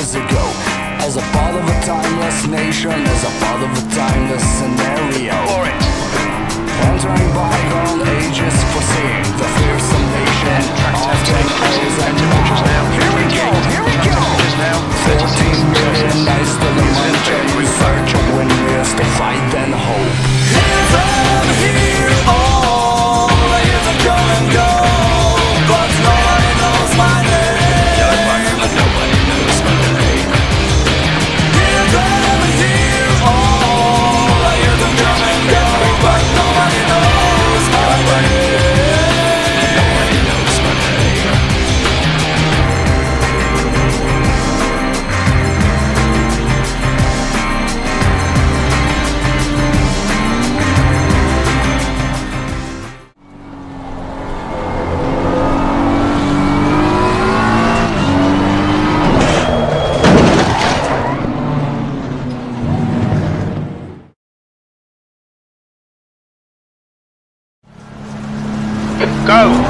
years ago. As a part of a timeless nation, as a part of a timeless scenario. Orange. Entering bygone ages, foreseeing the fearsome nation of 10 years and more. Here we go, here we go. 14 million nights to the mountain, research of windmills to fight and hope. Hands on here, all I hear them come and go, but nobody knows my name. Go!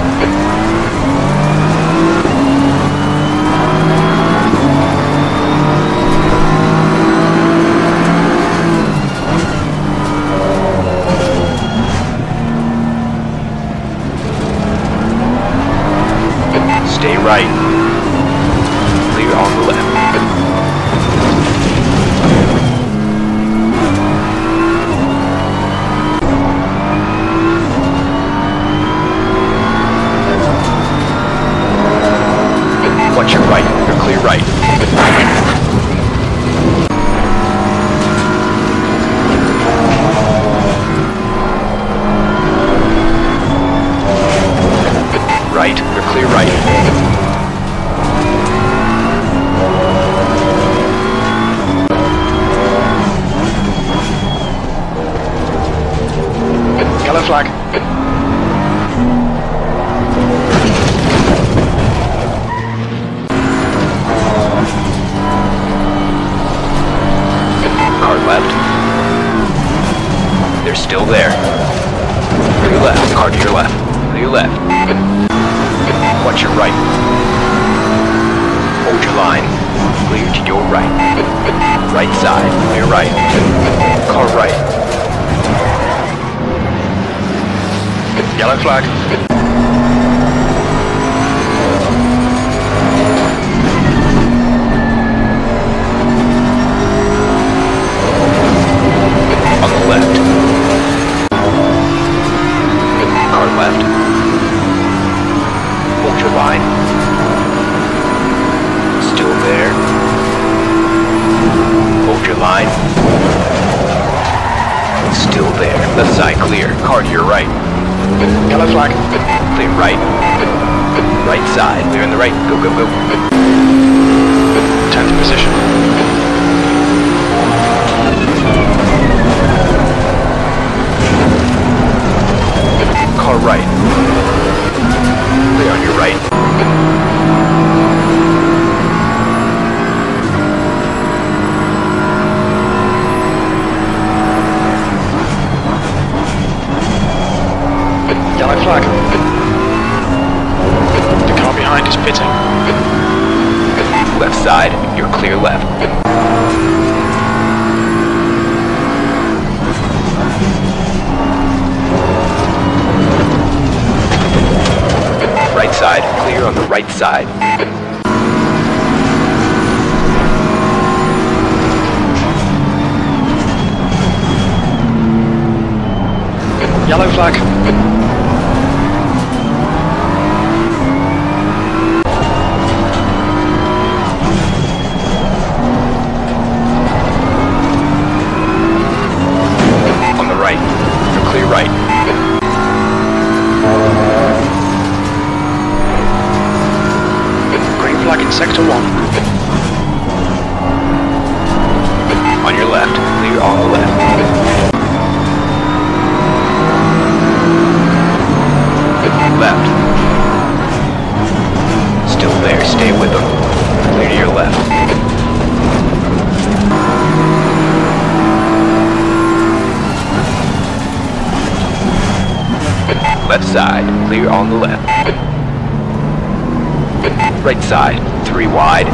right side, 3 wide.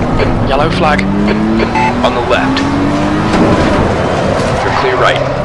Yellow flag. On the left. You're clear right.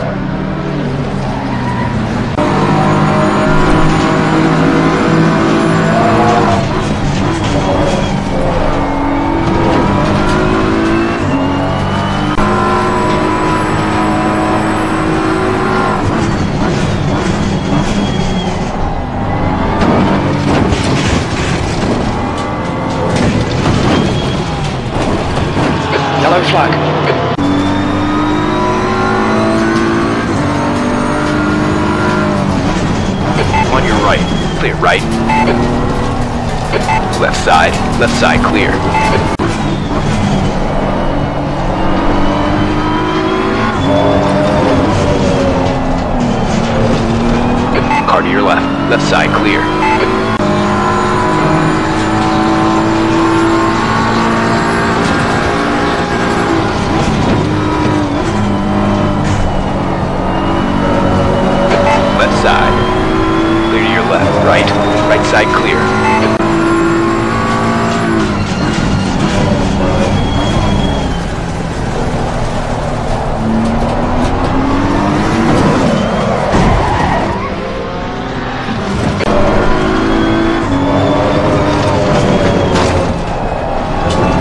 Flag. On your right, clear right. Left side clear. Car to your left side clear. Side clear. Yellow flag, stay sharp.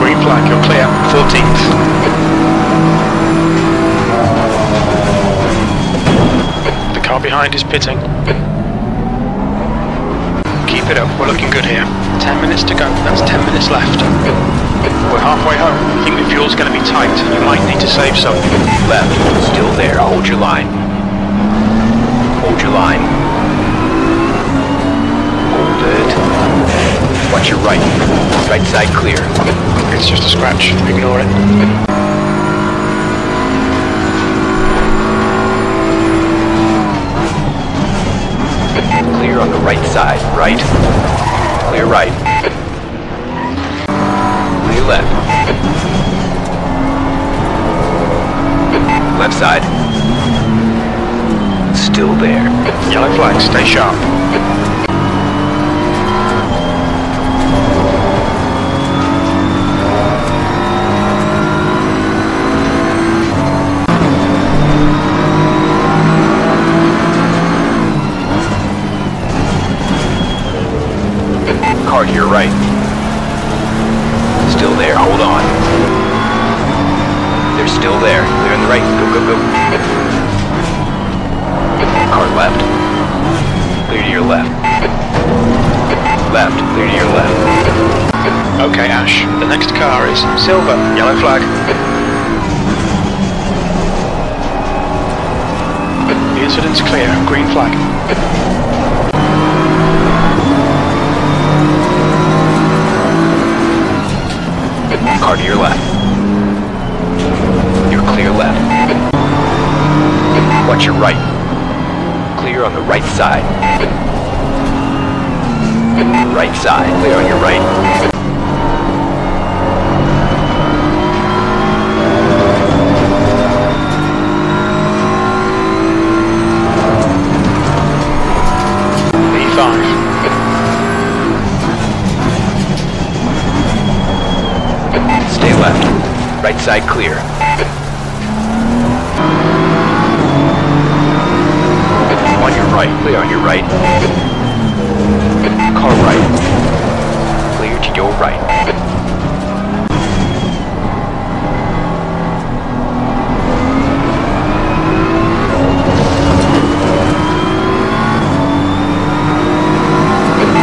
Green flag, you're clear. 14th. Behind is pitting. Keep it up, we're looking good here. 10 minutes to go, that's 10 minutes left. We're halfway home. I think the fuel's going to be tight, you might need to save some. Left, still there, hold your line. Hold your line. Hold it. Watch your right. Right side clear. It's just a scratch, ignore it. On the right side, right, clear right, clear left, left side, still there, yellow flag, stay sharp. Car to your right. Still there, hold on. They're still there. They're on the right. Go, go, go. Car left. Clear to your left. Left, clear to your left. Okay, Ash. The next car is silver. Yellow flag. The incident's clear. Green flag. Car to your left. You're clear left. Watch your right. Clear on the right side. Right side. Clear on your right. B5. Stay left. Right side clear. On your right. Clear on your right. Car right. Clear to your right.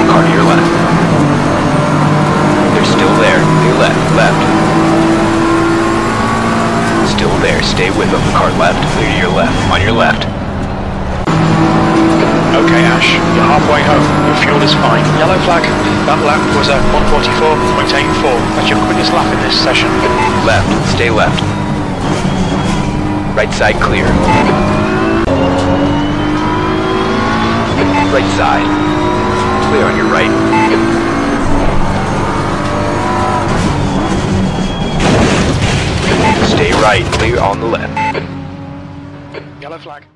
Car to your left. They're still there. Clear left. Left. Still there, stay with them. Car left, clear to your left. On your left. Okay, Ash, you're halfway home. Your fuel is fine. Yellow flag, that lap was at 144.84. That's your quickest lap in this session. Left, stay left. Right side clear. Right side. Clear on your right. Stay right, clear on the left. Yellow flag.